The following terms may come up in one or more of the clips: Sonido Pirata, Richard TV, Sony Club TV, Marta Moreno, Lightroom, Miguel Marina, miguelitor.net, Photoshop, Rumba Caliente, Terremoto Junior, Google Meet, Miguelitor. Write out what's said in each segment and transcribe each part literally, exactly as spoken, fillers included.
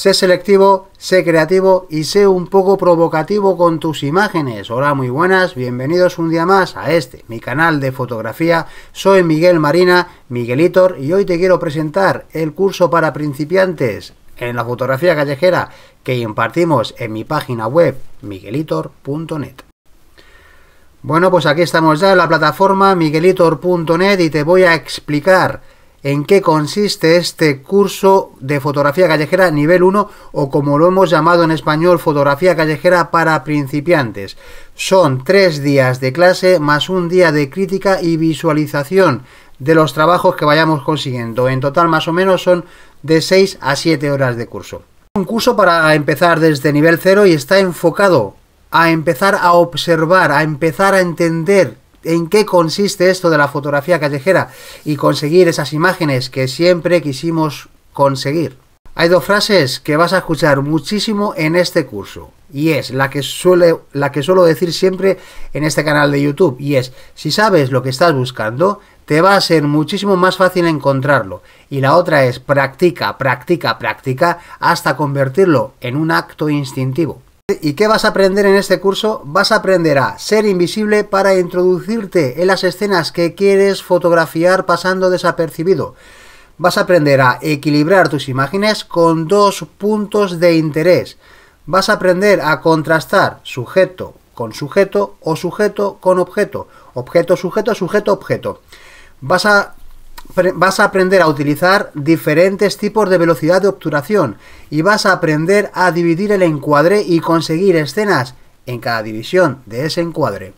Sé selectivo, sé creativo y sé un poco provocativo con tus imágenes. Hola, muy buenas, bienvenidos un día más a este, mi canal de fotografía. Soy Miguel Marina, Miguelitor, y hoy te quiero presentar el curso para principiantes en la fotografía callejera que impartimos en mi página web miguelitor punto net. Bueno, pues aquí estamos ya en la plataforma miguelitor punto net y te voy a explicar en qué consiste este curso de fotografía callejera nivel uno, o como lo hemos llamado en español, fotografía callejera para principiantes. Son tres días de clase más un día de crítica y visualización de los trabajos que vayamos consiguiendo. En total, más o menos, son de seis a siete horas de curso. Un curso para empezar desde nivel cero y está enfocado a empezar a observar, a empezar a entender en qué consiste esto de la fotografía callejera y conseguir esas imágenes que siempre quisimos conseguir. Hay dos frases que vas a escuchar muchísimo en este curso, y es la que suele, la que suelo decir siempre en este canal de YouTube, y es: si sabes lo que estás buscando, te va a ser muchísimo más fácil encontrarlo. Y la otra es: practica, practica, practica hasta convertirlo en un acto instintivo. ¿Y qué vas a aprender en este curso? Vas a aprender a ser invisible para introducirte en las escenas que quieres fotografiar pasando desapercibido. Vas a aprender a equilibrar tus imágenes con dos puntos de interés. Vas a aprender a contrastar sujeto con sujeto o sujeto con objeto. Objeto, sujeto, sujeto, objeto. Vas a... Vas a aprender a utilizar diferentes tipos de velocidad de obturación y vas a aprender a dividir el encuadre y conseguir escenas en cada división de ese encuadre.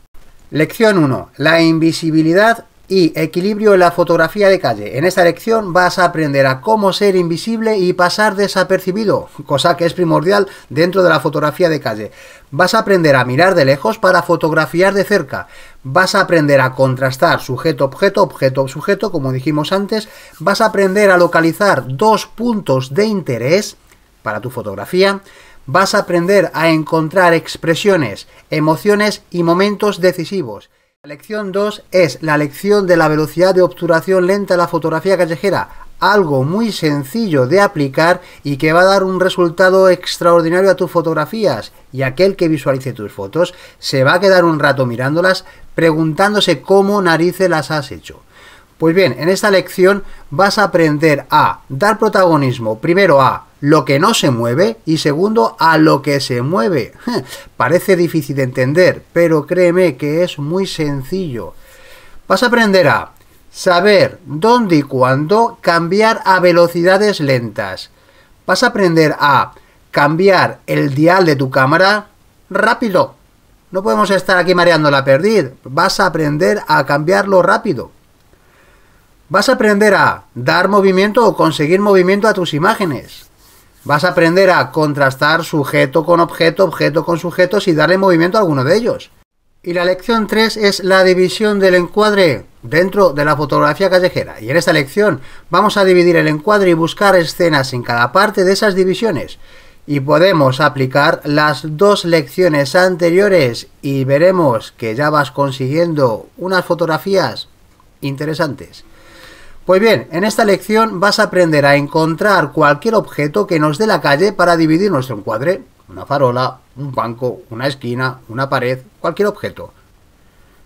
Lección uno. La invisibilidad y equilibrio en la fotografía de calle. En esta lección vas a aprender a cómo ser invisible y pasar desapercibido, cosa que es primordial dentro de la fotografía de calle. Vas a aprender a mirar de lejos para fotografiar de cerca. Vas a aprender a contrastar sujeto-objeto, objeto-sujeto, como dijimos antes. Vas a aprender a localizar dos puntos de interés para tu fotografía. Vas a aprender a encontrar expresiones, emociones y momentos decisivos. La lección dos es la lección de la velocidad de obturación lenta en la fotografía callejera, algo muy sencillo de aplicar y que va a dar un resultado extraordinario a tus fotografías, y aquel que visualice tus fotos se va a quedar un rato mirándolas preguntándose cómo narices las has hecho. Pues bien, en esta lección vas a aprender a dar protagonismo primero a lo que no se mueve y segundo a lo que se mueve. Parece difícil de entender, pero créeme que es muy sencillo. Vas a aprender a saber dónde y cuándo cambiar a velocidades lentas. Vas a aprender a cambiar el dial de tu cámara rápido. No podemos estar aquí mareando la perdiz. Vas a aprender a cambiarlo rápido. Vas a aprender a dar movimiento o conseguir movimiento a tus imágenes. Vas a aprender a contrastar sujeto con objeto, objeto con sujeto, y darle movimiento a alguno de ellos. Y la lección tres es la división del encuadre dentro de la fotografía callejera. Y en esta lección vamos a dividir el encuadre y buscar escenas en cada parte de esas divisiones. Y podemos aplicar las dos lecciones anteriores y veremos que ya vas consiguiendo unas fotografías interesantes. Pues bien, en esta lección vas a aprender a encontrar cualquier objeto que nos dé la calle para dividir nuestro encuadre. Una farola, un banco, una esquina, una pared, cualquier objeto.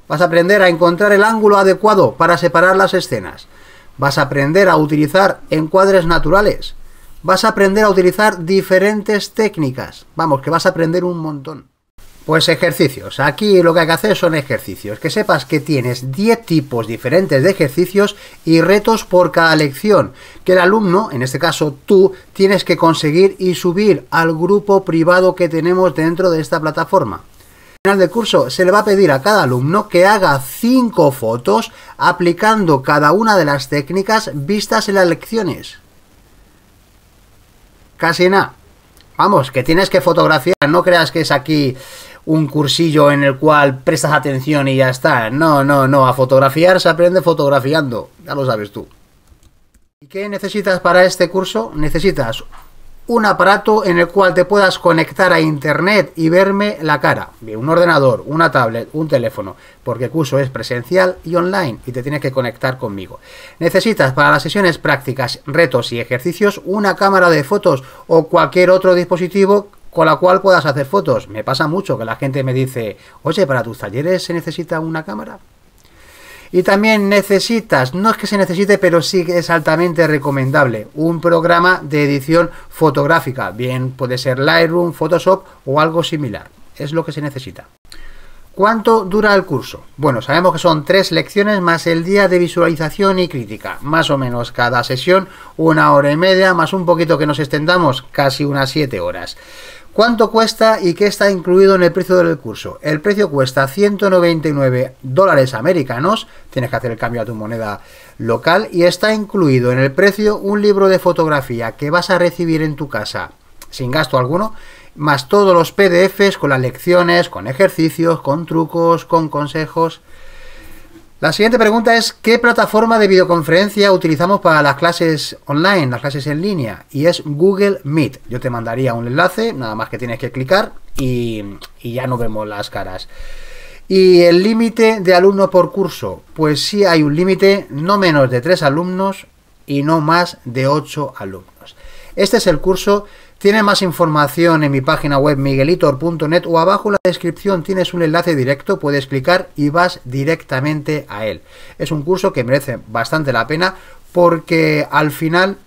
Vas a aprender a encontrar el ángulo adecuado para separar las escenas. Vas a aprender a utilizar encuadres naturales. Vas a aprender a utilizar diferentes técnicas. Vamos, que vas a aprender un montón. Pues ejercicios. Aquí lo que hay que hacer son ejercicios. Que sepas que tienes diez tipos diferentes de ejercicios y retos por cada lección, que el alumno, en este caso tú, tienes que conseguir y subir al grupo privado que tenemos dentro de esta plataforma. Al final del curso se le va a pedir a cada alumno que haga cinco fotos aplicando cada una de las técnicas vistas en las lecciones. Casi nada. Vamos, que tienes que fotografiar. No creas que es aquí un cursillo en el cual prestas atención y ya está. No, no, no. A fotografiar se aprende fotografiando. Ya lo sabes tú. ¿Y qué necesitas para este curso? Necesitas un aparato en el cual te puedas conectar a internet y verme la cara. Bien, un ordenador, una tablet, un teléfono, porque el curso es presencial y online y te tienes que conectar conmigo. Necesitas para las sesiones prácticas, retos y ejercicios una cámara de fotos o cualquier otro dispositivo con la cual puedas hacer fotos. Me pasa mucho que la gente me dice, oye, ¿para tus talleres se necesita una cámara? Y también necesitas, no es que se necesite, pero sí que es altamente recomendable, un programa de edición fotográfica. Bien, puede ser Lightroom, Photoshop o algo similar. Es lo que se necesita. ¿Cuánto dura el curso? Bueno, sabemos que son tres lecciones más el día de visualización y crítica. Más o menos cada sesión, una hora y media, más un poquito que nos extendamos, casi unas siete horas. ¿Cuánto cuesta y qué está incluido en el precio del curso? El precio cuesta ciento noventa y nueve dólares americanos, tienes que hacer el cambio a tu moneda local, y está incluido en el precio un libro de fotografía que vas a recibir en tu casa, sin gasto alguno, más todos los P D Fs con las lecciones, con ejercicios, con trucos, con consejos. La siguiente pregunta es, ¿qué plataforma de videoconferencia utilizamos para las clases online, las clases en línea? Y es Google Meet. Yo te mandaría un enlace, nada más que tienes que clicar y, y ya no vemos las caras. ¿Y el límite de alumnos por curso? Pues sí hay un límite, no menos de tres alumnos y no más de ocho alumnos. Este es el curso. Tienes más información en mi página web miguelitor punto net o abajo en la descripción tienes un enlace directo, puedes clicar y vas directamente a él. Es un curso que merece bastante la pena porque al final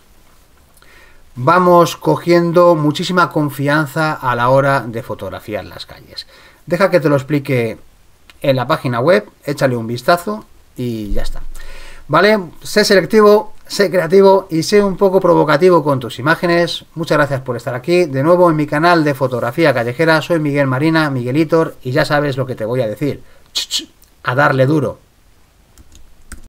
vamos cogiendo muchísima confianza a la hora de fotografiar las calles. Deja que te lo explique en la página web, échale un vistazo y ya está. ¿Vale? Sé selectivo, sé creativo y sé un poco provocativo con tus imágenes. Muchas gracias por estar aquí. De nuevo en mi canal de fotografía callejera, soy Miguel Marina, Miguelitor, y ya sabes lo que te voy a decir. ¡Ch, ch! A darle duro.